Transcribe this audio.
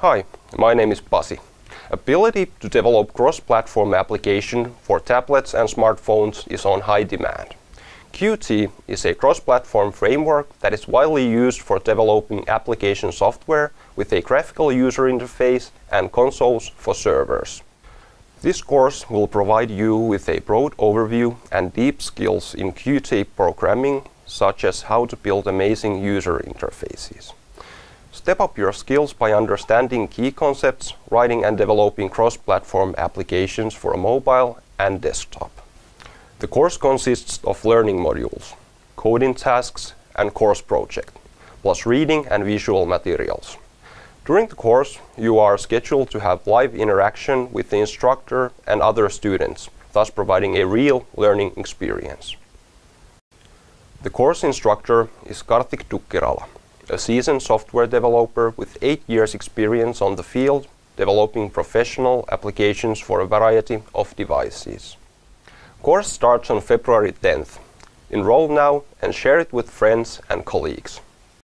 Hi, my name is Pasi. Ability to develop cross-platform application for tablets and smartphones is on high demand. Qt is a cross-platform framework that is widely used for developing application software with a graphical user interface and consoles for servers. This course will provide you with a broad overview and deep skills in Qt programming, such as how to build amazing user interfaces. Step up your skills by understanding key concepts, writing and developing cross-platform applications for mobile and desktop. The course consists of learning modules, coding tasks and course project, plus reading and visual materials. During the course, you are scheduled to have live interaction with the instructor and other students, thus providing a real learning experience. The course instructor is Karthik Tukkiraala, a seasoned software developer with 8 years experience on the field, developing professional applications for a variety of devices. Course starts on February 10th. Enroll now and share it with friends and colleagues.